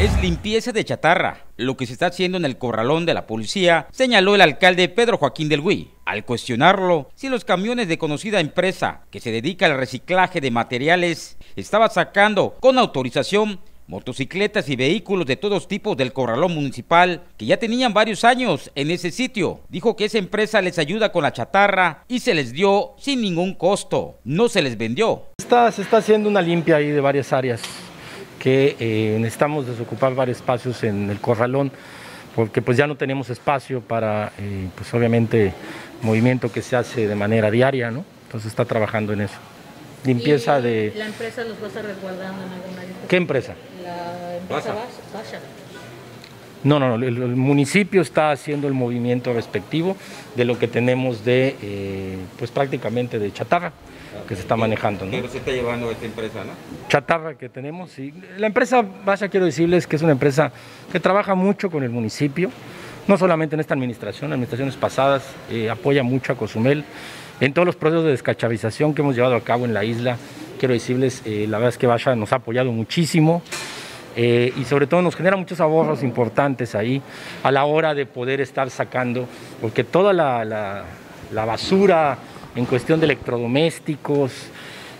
es limpieza de chatarra, lo que se está haciendo en el corralón de la policía, señaló el alcalde Pedro Joaquín del Huy, al cuestionarlo si los camiones de conocida empresa que se dedica al reciclaje de materiales estaba sacando con autorización motocicletas y vehículos de todos tipos del corralón municipal que ya tenían varios años en ese sitio. Dijo que esa empresa les ayuda con la chatarra y se les dio sin ningún costo, no se les vendió. Se está haciendo una limpia ahí de varias áreas que necesitamos desocupar varios espacios en el corralón porque pues ya no tenemos espacio para pues obviamente movimiento que se hace de manera diaria, ¿no? Entonces está trabajando en eso. Limpieza de... ¿La empresa los va a estar resguardando en algún área? ¿Qué empresa? La empresa Vasha. No, el municipio está haciendo el movimiento respectivo de lo que tenemos de, pues prácticamente de chatarra que se está manejando, ¿no? Pero se está llevando esta empresa, ¿no? Chatarra que tenemos, sí. La empresa Vasha, quiero decirles que es una empresa que trabaja mucho con el municipio, no solamente en esta administración, administraciones pasadas, apoya mucho a Cozumel. En todos los procesos de descachavización que hemos llevado a cabo en la isla, quiero decirles, la verdad es que Vasha nos ha apoyado muchísimo y sobre todo nos genera muchos ahorros importantes ahí a la hora de poder estar sacando, porque toda la basura en cuestión de electrodomésticos,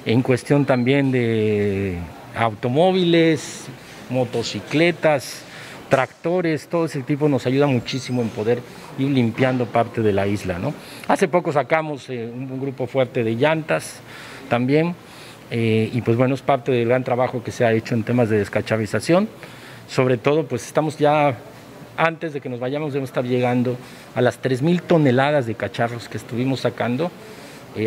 en cuestión también de automóviles, motocicletas, tractores, todo ese tipo nos ayuda muchísimo en poder ir limpiando parte de la isla, ¿no? Hace poco sacamos un grupo fuerte de llantas también y pues bueno, es parte del gran trabajo que se ha hecho en temas de descachavización. Sobre todo pues estamos ya, antes de que nos vayamos debemos estar llegando a las 3.000 toneladas de cacharros que estuvimos sacando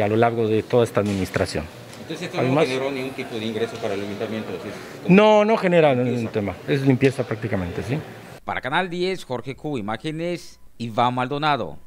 a lo largo de toda esta administración. Entonces esto además, no generó ningún tipo de ingreso para el ayuntamiento. ¿Sí? No genera ningún tema, es limpieza prácticamente, sí. Para Canal 10, Jorge Cu, imágenes Iván Maldonado.